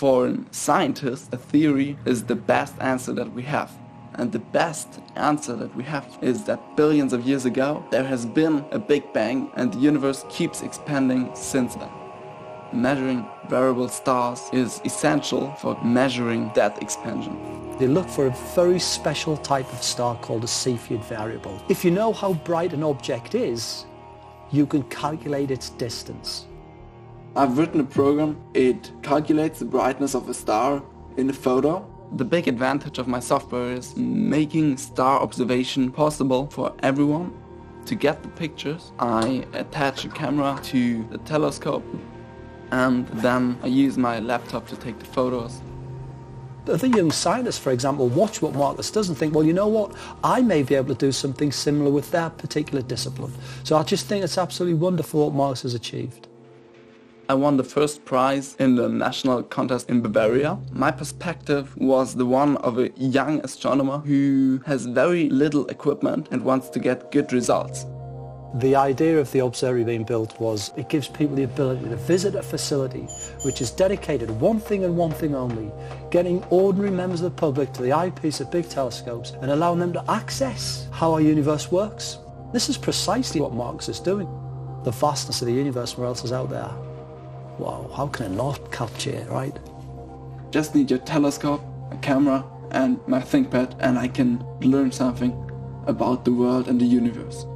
for a scientist, a theory is the best answer that we have. And the best answer that we have is that billions of years ago there has been a Big Bang and the universe keeps expanding since then. Measuring variable stars is essential for measuring that expansion. They look for a very special type of star called a Cepheid variable. If you know how bright an object is, you can calculate its distance. I've written a program. It calculates the brightness of a star in a photo. The big advantage of my software is making star observation possible for everyone. To get the pictures, I attach a camera to the telescope, and then I use my laptop to take the photos. Other young scientists, for example, watch what Marcus does and think, well, you know what, I may be able to do something similar with that particular discipline. So I just think it's absolutely wonderful what Marcus has achieved. I won the first prize in the national contest in Bavaria. My perspective was the one of a young astronomer who has very little equipment and wants to get good results. The idea of the observatory being built was it gives people the ability to visit a facility which is dedicated to one thing and one thing only, getting ordinary members of the public to the eyepiece of big telescopes and allowing them to access how our universe works. This is precisely what Marcus is doing. The vastness of the universe, where else is out there? Wow, how can I not capture, right? Just need your telescope, a camera and my ThinkPad, and I can learn something about the world and the universe.